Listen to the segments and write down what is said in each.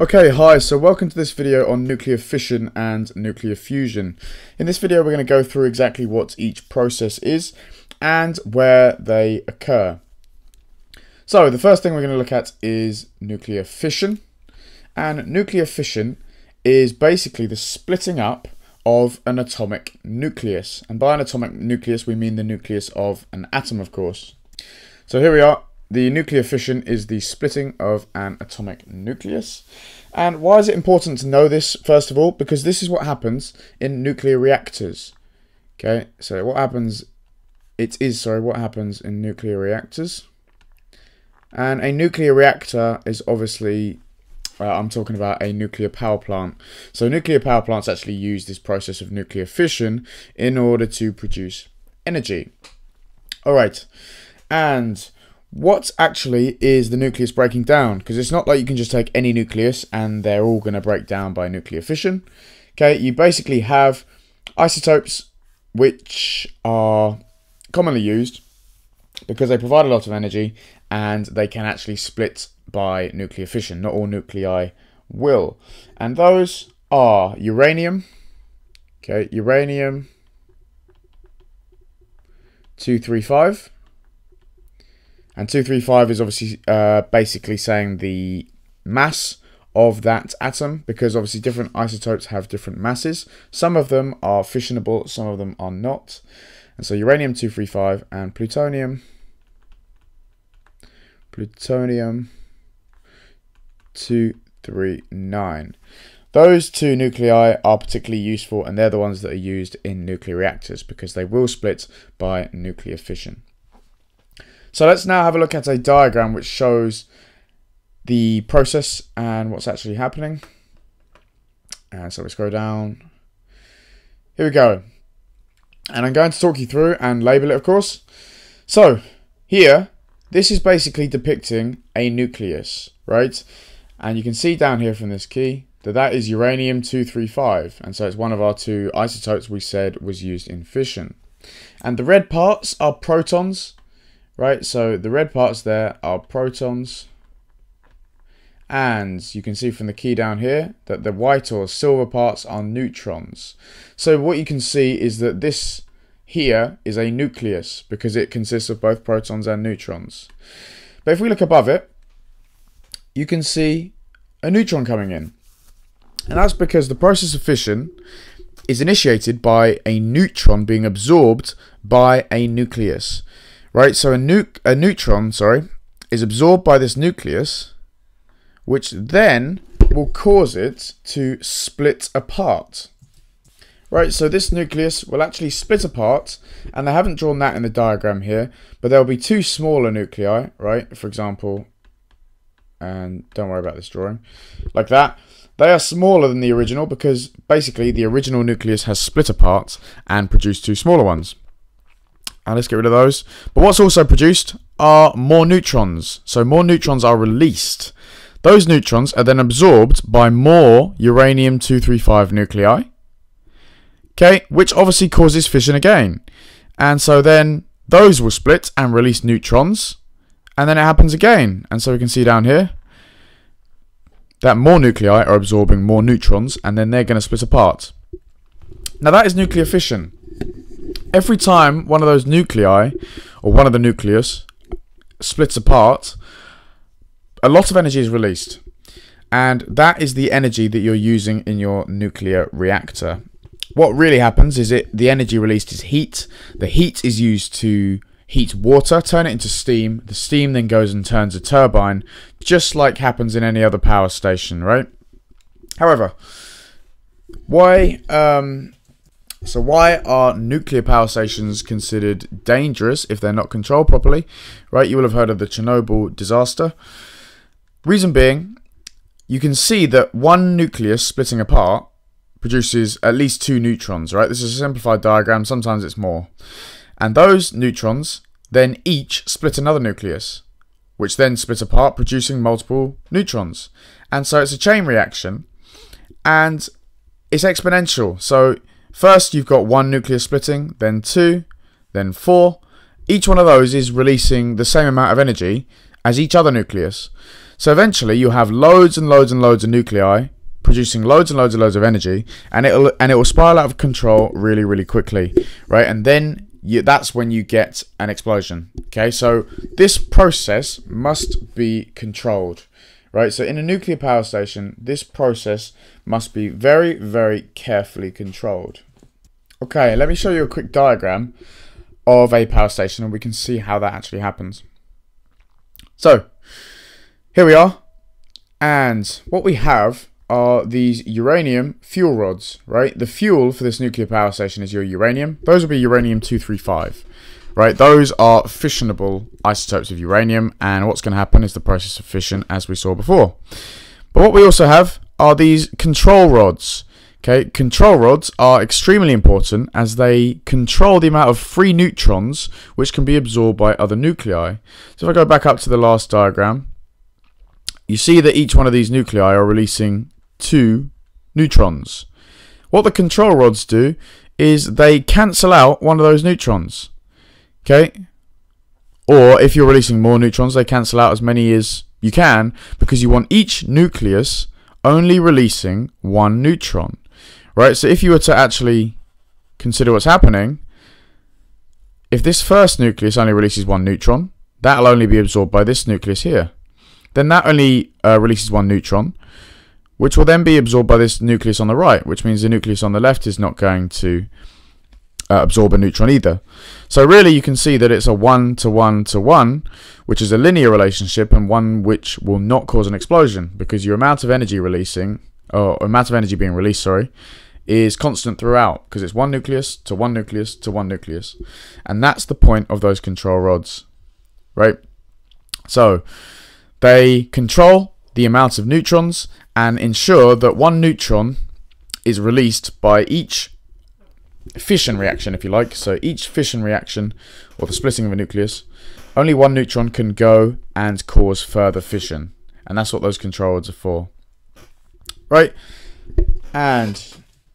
Okay, hi, so welcome to this video on nuclear fission and nuclear fusion. In this video we're going to go through exactly what each process is and where they occur. So the first thing we're going to look at is nuclear fission. And nuclear fission is basically the splitting up of an atomic nucleus. And by an atomic nucleus we mean the nucleus of an atom, of course. So here we are. The nuclear fission is the splitting of an atomic nucleus. And why is it important to know this, first of all? Because this is what happens in nuclear reactors. Okay, so what happens in nuclear reactors. And a nuclear reactor is obviously, I'm talking about a nuclear power plant. So nuclear power plants actually use this process of nuclear fission in order to produce energy. All right, and what actually is the nucleus breaking down? Because it's not like you can just take any nucleus and they're all going to break down by nuclear fission. Okay, you basically have isotopes which are commonly used because they provide a lot of energy and they can actually split by nuclear fission. Not all nuclei will. And those are uranium. Okay, uranium 235. And 235 is obviously basically saying the mass of that atom, because obviously different isotopes have different masses. Some of them are fissionable, some of them are not. And so uranium 235 and plutonium 239. Those two nuclei are particularly useful, and they're the ones that are used in nuclear reactors because they will split by nuclear fission. So let's now have a look at a diagram which shows the process and what's actually happening. And so we scroll down. Here we go. And I'm going to talk you through and label it, of course. So here, this is basically depicting a nucleus, right? And you can see down here from this key that that is uranium 235. And so it's one of our two isotopes we said was used in fission. And the red parts are protons. Right, so the red parts there are protons, and you can see from the key down here that the white or silver parts are neutrons. So what you can see is that this here is a nucleus because it consists of both protons and neutrons. But if we look above it, you can see a neutron coming in. And that's because the process of fission is initiated by a neutron being absorbed by a nucleus. Right, so a neutron is absorbed by this nucleus, which then will cause it to split apart. Right, so this nucleus will actually split apart, and I haven't drawn that in the diagram here, but there will be two smaller nuclei, right, for example, and don't worry about this drawing, like that. They are smaller than the original because basically the original nucleus has split apart and produced two smaller ones. And let's get rid of those. But what's also produced are more neutrons. So more neutrons are released. Those neutrons are then absorbed by more uranium-235 nuclei. Okay, which obviously causes fission again. And so then those will split and release neutrons. And then it happens again. And so we can see down here that more nuclei are absorbing more neutrons. And then they're going to split apart. Now that is nuclear fission. Every time one of those nuclei, or one of the nucleus, splits apart, a lot of energy is released. And that is the energy that you're using in your nuclear reactor. What really happens is the energy released is heat. The heat is used to heat water, turn it into steam. The steam then goes and turns a turbine, just like happens in any other power station, right? However, why are nuclear power stations considered dangerous if they're not controlled properly? Right, you will have heard of the Chernobyl disaster. Reason being, you can see that one nucleus splitting apart produces at least two neutrons, right? This is a simplified diagram, sometimes it's more. And those neutrons then each split another nucleus, which then split apart, producing multiple neutrons. And so it's a chain reaction, and it's exponential. So first, you've got one nucleus splitting, then two, then four. Each one of those is releasing the same amount of energy, as each other nucleus. So eventually you have loads and loads and loads of nuclei producing loads and loads and loads of energy, and it will spiral out of control really, really quickly, right? And then that's when you get an explosion. Okay, so this process must be controlled, right? So in a nuclear power station, this process must be very, very carefully controlled. Okay, let me show you a quick diagram of a power station, and we can see how that actually happens. So here we are, and what we have are these uranium fuel rods, right? The fuel for this nuclear power station is your uranium. Those will be uranium-235, right? Those are fissionable isotopes of uranium, and what's going to happen is the process of fission, as we saw before. But what we also have are these control rods. Okay, control rods are extremely important as they control the amount of free neutrons which can be absorbed by other nuclei. So if I go back up to the last diagram, you see that each one of these nuclei are releasing 2 neutrons. What the control rods do is they cancel out one of those neutrons. Okay? Or if you're releasing more neutrons, they cancel out as many as you can, because you want each nucleus only releasing 1 neutron. Right, so if you were to actually consider what's happening, if this first nucleus only releases 1 neutron, that'll only be absorbed by this nucleus here. Then that only releases 1 neutron, which will then be absorbed by this nucleus on the right, which means the nucleus on the left is not going to absorb a neutron either. So really you can see that it's a 1 to 1 to 1, which is a linear relationship, and one which will not cause an explosion, because your amount of energy releasing, or amount of energy being released, sorry, is constant throughout, because it's 1 nucleus to 1 nucleus to 1 nucleus. And that's the point of those control rods, right? So they control the amount of neutrons and ensure that 1 neutron is released by each fission reaction, if you like. So each fission reaction, or the splitting of a nucleus, only 1 neutron can go and cause further fission. And that's what those control rods are for. Right, and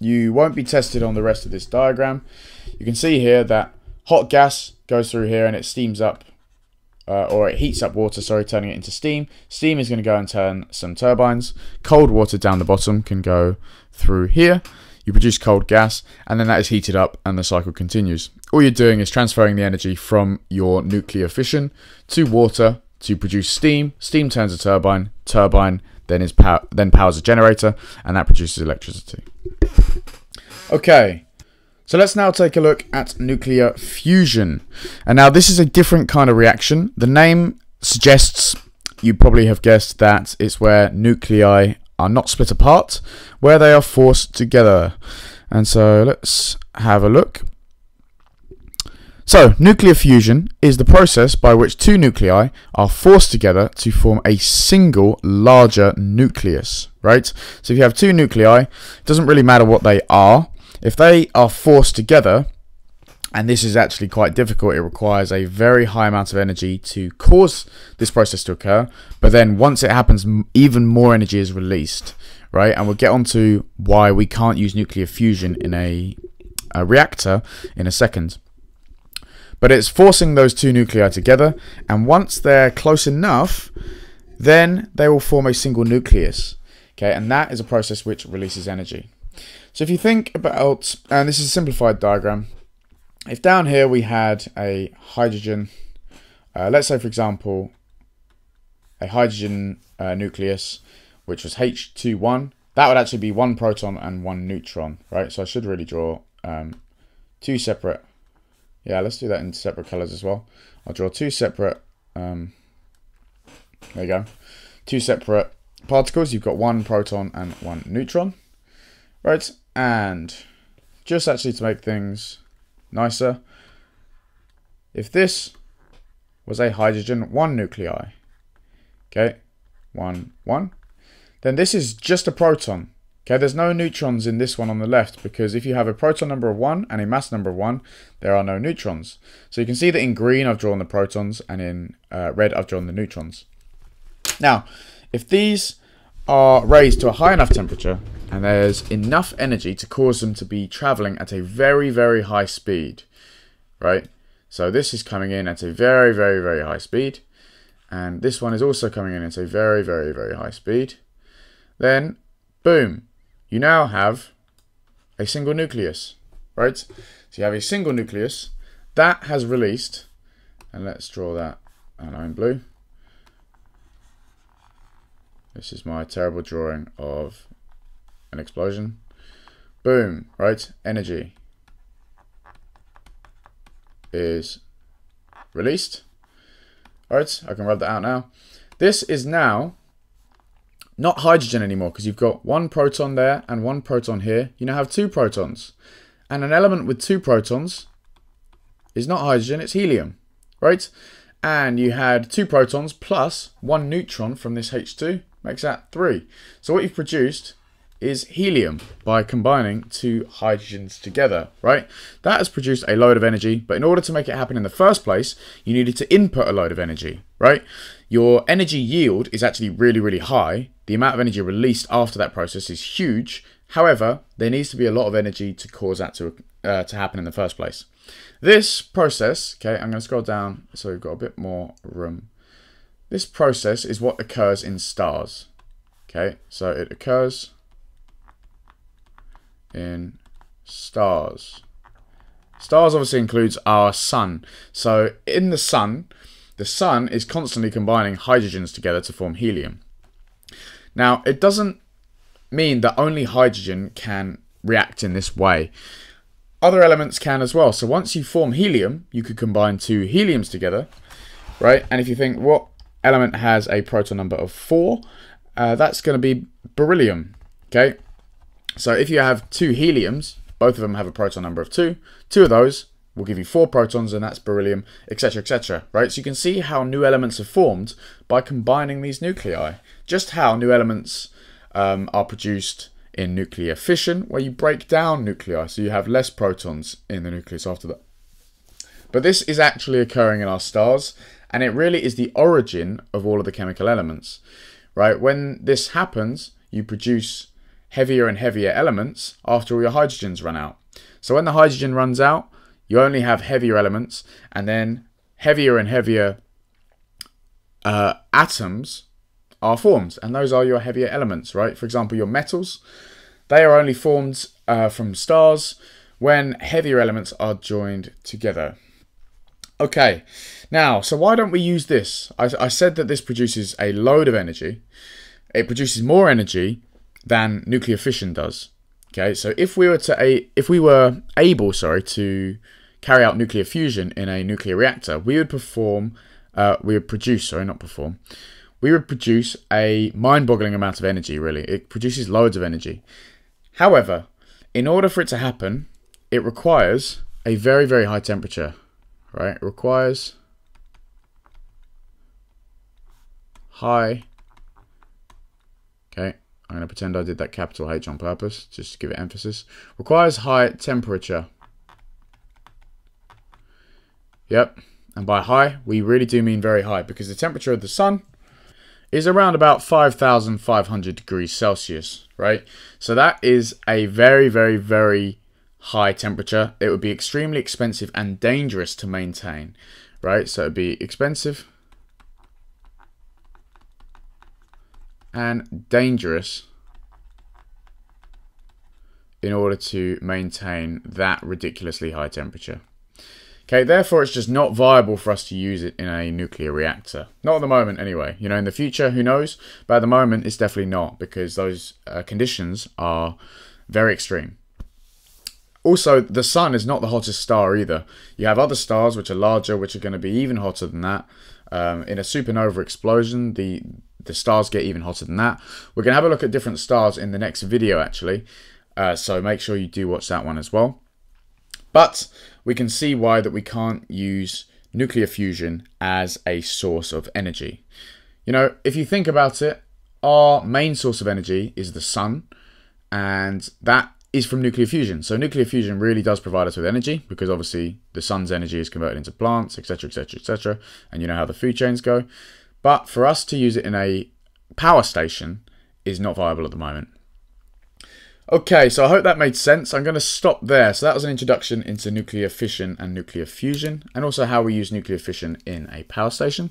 you won't be tested on the rest of this diagram. You can see here that hot gas goes through here and it steams up, or it heats up water, sorry, turning it into steam. Steam is going to go and turn some turbines. Cold water down the bottom can go through here. You produce cold gas, and then that is heated up, and the cycle continues. All you're doing is transferring the energy from your nuclear fission to water to produce steam. Steam turns a turbine. Turbine then powers a generator, and that produces electricity. Okay, so let's now take a look at nuclear fusion. And now this is a different kind of reaction. The name suggests, you probably have guessed, that it's where nuclei are not split apart, where they are forced together. And so let's have a look. So, nuclear fusion is the process by which 2 nuclei are forced together to form a single larger nucleus, right? So if you have 2 nuclei, it doesn't really matter what they are. If they are forced together, and this is actually quite difficult, it requires a very high amount of energy to cause this process to occur, but then once it happens, even more energy is released, right? And we'll get on to why we can't use nuclear fusion in a reactor in a second. But it's forcing those 2 nuclei together, and once they're close enough, then they will form a single nucleus. Okay, and that is a process which releases energy. So if you think about, and this is a simplified diagram, if down here we had a hydrogen, let's say for example, a hydrogen nucleus, which was H21, that would actually be 1 proton and 1 neutron, right? So I should really draw 2 separate. Yeah, let's do that in separate colours as well. I'll draw 2 separate, there you go, 2 separate particles. You've got 1 proton and 1 neutron, right? And just actually to make things nicer, if this was a hydrogen 1 nuclei, okay, 1, 1, then this is just a proton. Okay, there's no neutrons in this one on the left, because if you have a proton number of 1 and a mass number of 1, there are no neutrons. So you can see that in green I've drawn the protons, and in red I've drawn the neutrons. Now, if these are raised to a high enough temperature, and there's enough energy to cause them to be traveling at a very, very high speed, right? So this is coming in at a very, very, very high speed, And this one is also coming in at a very, very, very high speed. Then, boom, you now have a single nucleus, right? So you have a single nucleus that has released, and let's draw that line blue. This is my terrible drawing of an explosion. Boom, right? Energy is released. All right, I can rub that out now. This is now not hydrogen anymore because you've got one proton there and one proton here. You now have two protons. And an element with two protons is not hydrogen, it's helium, right? And you had two protons plus one neutron from this H2, makes that three. So what you've produced is helium by combining two hydrogens together, right? That has produced a load of energy, but in order to make it happen in the first place, you needed to input a load of energy, right? Your energy yield is actually really, really high. The amount of energy released after that process is huge. However, there needs to be a lot of energy to cause that to happen in the first place. This process, okay, I'm going to scroll down so we've got a bit more room. This process is what occurs in stars, okay? So it occurs in stars. Stars obviously includes our sun. So in the sun is constantly combining hydrogens together to form helium. Now, it doesn't mean that only hydrogen can react in this way. Other elements can as well. So once you form helium, you could combine two heliums together, right? And if you think what element has a proton number of 4, that's going to be beryllium, okay? So if you have two heliums, both of them have a proton number of 2, two of those will give you 4 protons, and that's beryllium, etc, etc, right? So you can see how new elements are formed by combining these nuclei, just how new elements are produced in nuclear fission, where you break down nuclei, so you have less protons in the nucleus after that. But this is actually occurring in our stars, and it really is the origin of all of the chemical elements, right? When this happens, you produce heavier and heavier elements after all your hydrogens run out. So when the hydrogen runs out, you only have heavier elements, and then heavier and heavier atoms are formed, and those are your heavier elements, right? For example, your metals, they are only formed from stars when heavier elements are joined together. Okay, now, so why don't we use this? I said that this produces a load of energy. It produces more energy than nuclear fission does. Okay, so if we were able to carry out nuclear fusion in a nuclear reactor, we would produce a mind-boggling amount of energy, really. It produces loads of energy. However, in order for it to happen, it requires a very, very high temperature, right? It requires high, okay, I'm going to pretend I did that capital H on purpose, just to give it emphasis. Requires high temperature. Yep, and by high, we really do mean very high, because the temperature of the sun is around about 5,500 degrees Celsius, right? So that is a very, very, very high temperature. It would be extremely expensive and dangerous to maintain, right? So it would be expensive and dangerous in order to maintain that ridiculously high temperature. Okay, therefore it's just not viable for us to use it in a nuclear reactor. Not at the moment anyway. You know, in the future, who knows? But at the moment, it's definitely not, because those conditions are very extreme. Also, the sun is not the hottest star either. You have other stars which are larger, which are going to be even hotter than that. In a supernova explosion, the stars get even hotter than that. We're going to have a look at different stars in the next video, actually. So make sure you do watch that one as well. But we can see why that we can't use nuclear fusion as a source of energy. You know, if you think about it, our main source of energy is the sun, and that is from nuclear fusion. So nuclear fusion really does provide us with energy, because obviously the sun's energy is converted into plants, etc, etc, etc, and you know how the food chains go. But for us to use it in a power station is not viable at the moment. Okay, so I hope that made sense. I'm going to stop there. So that was an introduction into nuclear fission and nuclear fusion, and also how we use nuclear fission in a power station.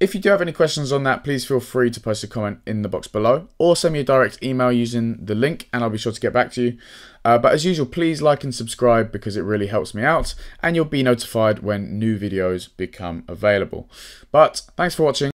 If you do have any questions on that, please feel free to post a comment in the box below or send me a direct email using the link and I'll be sure to get back to you. But as usual, please like and subscribe because it really helps me out and you'll be notified when new videos become available. But thanks for watching.